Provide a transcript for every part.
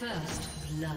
First blood.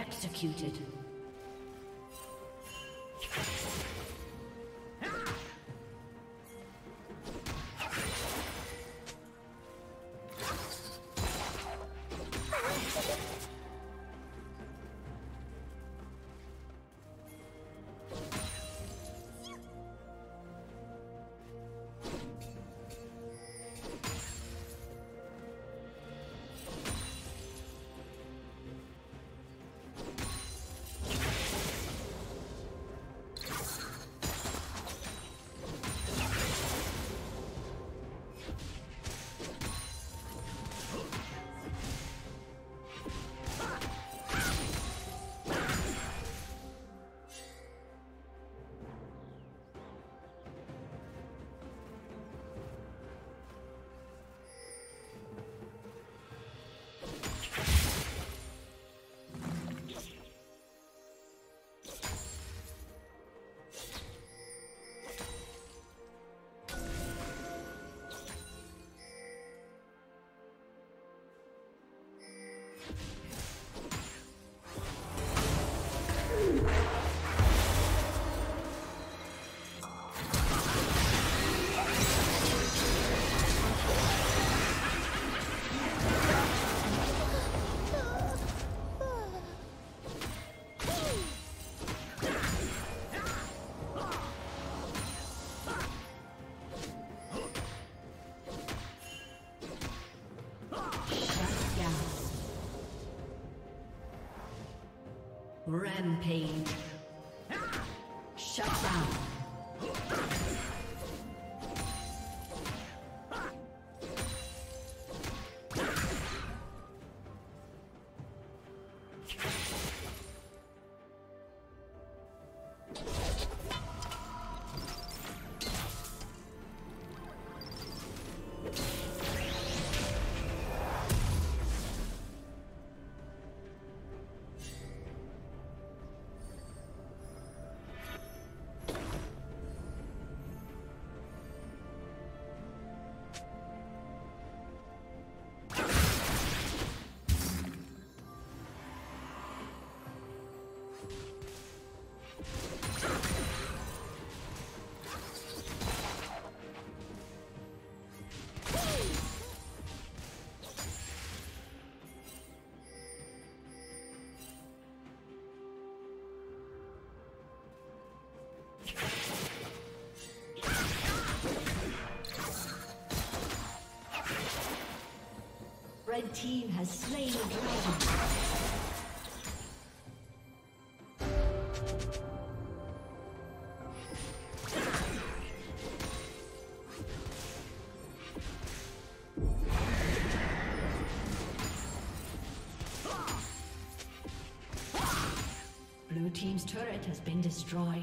executed. Rampage. Shut down. The red team has slain the dragon. Blue team's turret has been destroyed.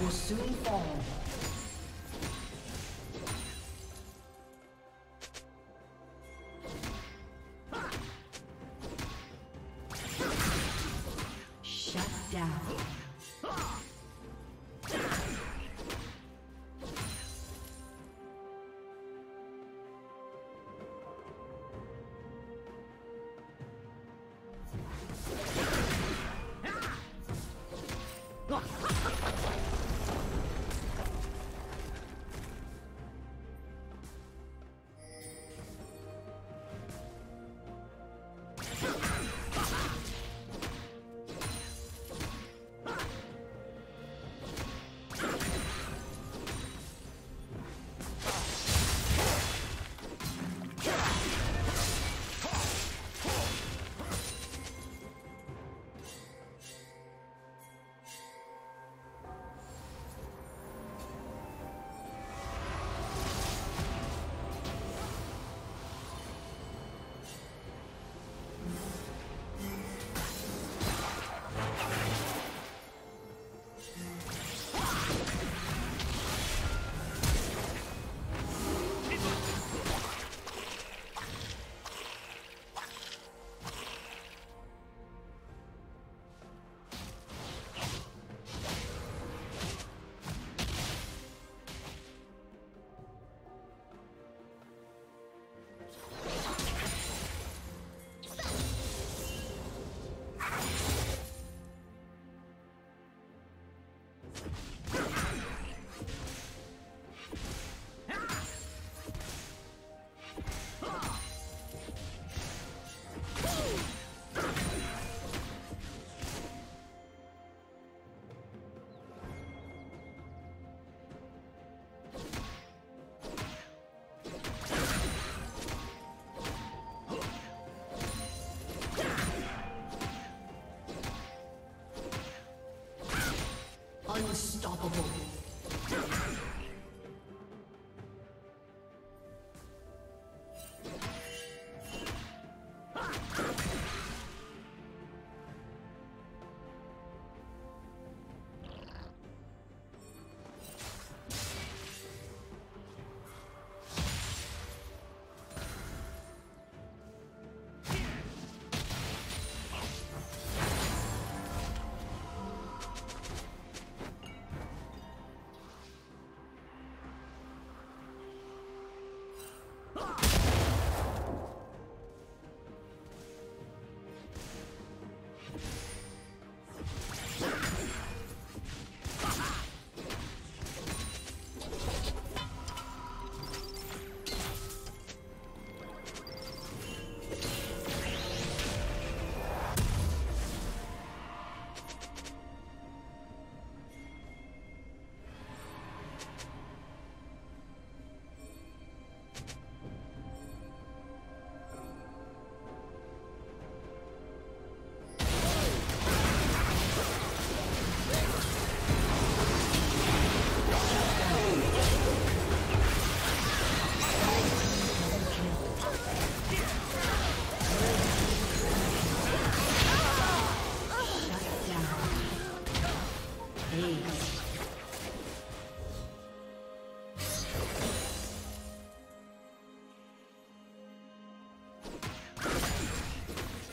Will soon fall. Shut down.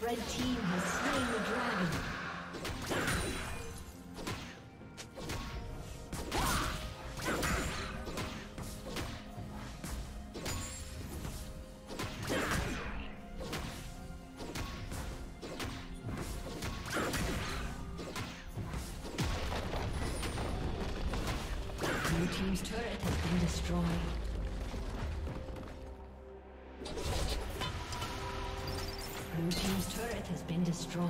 Red team has slain the dragon. Blue team's turret has been destroyed. Blue team's turret has been destroyed.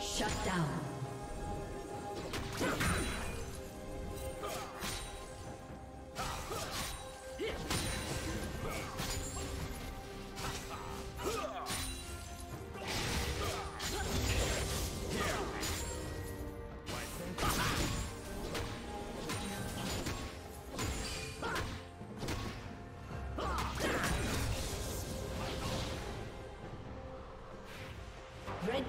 Shut down. Red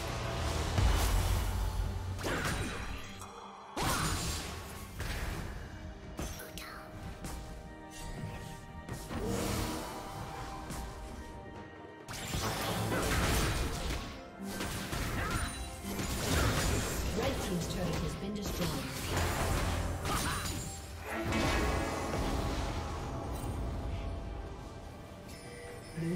Blue